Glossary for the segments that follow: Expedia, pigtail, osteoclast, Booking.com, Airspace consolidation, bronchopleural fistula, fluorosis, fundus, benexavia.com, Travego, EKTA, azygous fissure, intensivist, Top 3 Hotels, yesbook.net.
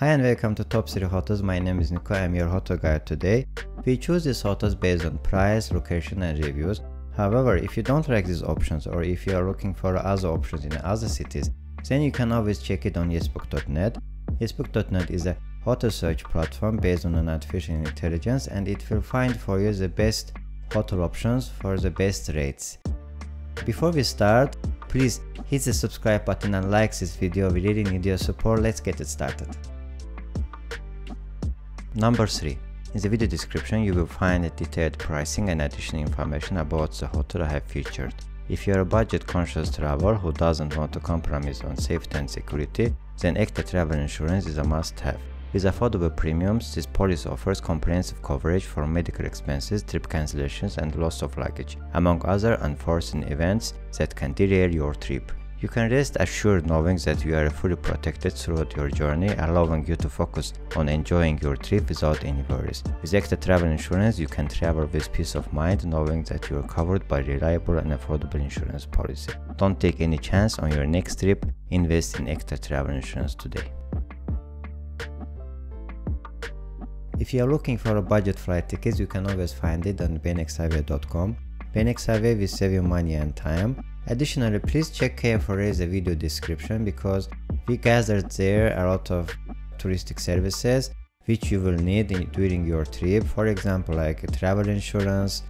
Hi and welcome to Top 3 Hotels. My name is Nico. I'm your hotel guide today. We choose these hotels based on price, location and reviews. However, if you don't like these options or if you are looking for other options in other cities, then you can always check it on yesbook.net. Yesbook.net is a hotel search platform based on an artificial intelligence, and it will find for you the best hotel options for the best rates. Before we start, please hit the subscribe button and like this video. We really need your support. Let's get it started. Number 3. In the video description you will find a detailed pricing and additional information about the hotel I have featured. If you are a budget-conscious traveler who doesn't want to compromise on safety and security, then EKTA travel insurance is a must-have. With affordable premiums, this policy offers comprehensive coverage for medical expenses, trip cancellations and loss of luggage, among other unforeseen events that can derail your trip. You can rest assured knowing that you are fully protected throughout your journey, allowing you to focus on enjoying your trip without any worries. With EKTA travel insurance, you can travel with peace of mind, knowing that you are covered by a reliable and affordable insurance policy. Don't take any chance on your next trip. Invest in EKTA travel insurance today. If you are looking for a budget flight ticket, you can always find it on benexavia.com. Benexavia will save you money and time. Additionally, please check carefully the video description, because we gathered there a lot of touristic services which you will need during your trip. For example, like travel insurance,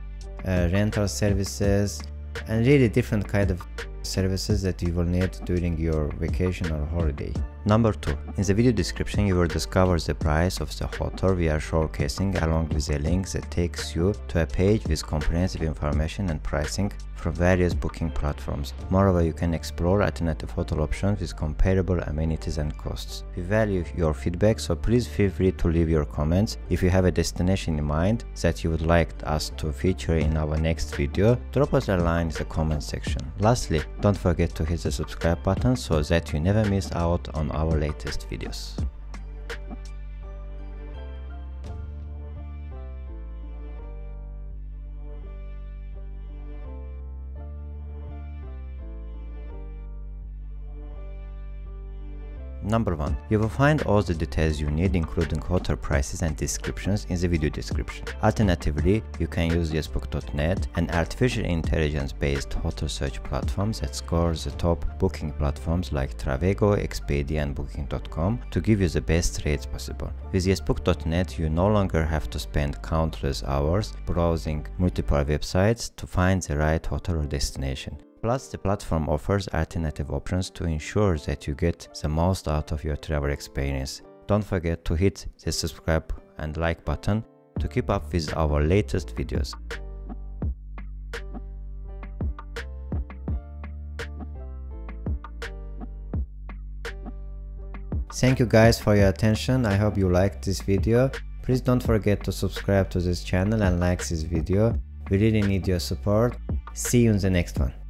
rental services, and really different kind of services that you will need during your vacation or holiday. Number 2. In the video description you will discover the price of the hotel we are showcasing, along with a link that takes you to a page with comprehensive information and pricing from various booking platforms. Moreover, you can explore alternative hotel options with comparable amenities and costs. We value your feedback, so please feel free to leave your comments. If you have a destination in mind that you would like us to feature in our next video, drop us a line in the comment section. Lastly, don't forget to hit the subscribe button so that you never miss out on our latest videos. Number 1. You will find all the details you need, including hotel prices and descriptions, in the video description. Alternatively, you can use yesbook.net, an artificial intelligence-based hotel search platform that scores the top booking platforms like Travego, Expedia and Booking.com to give you the best rates possible. With yesbook.net, you no longer have to spend countless hours browsing multiple websites to find the right hotel or destination. Plus, the platform offers alternative options to ensure that you get the most out of your travel experience. Don't forget to hit the subscribe and like button to keep up with our latest videos. Thank you guys for your attention. I hope you liked this video. Please don't forget to subscribe to this channel and like this video. We really need your support. See you in the next one.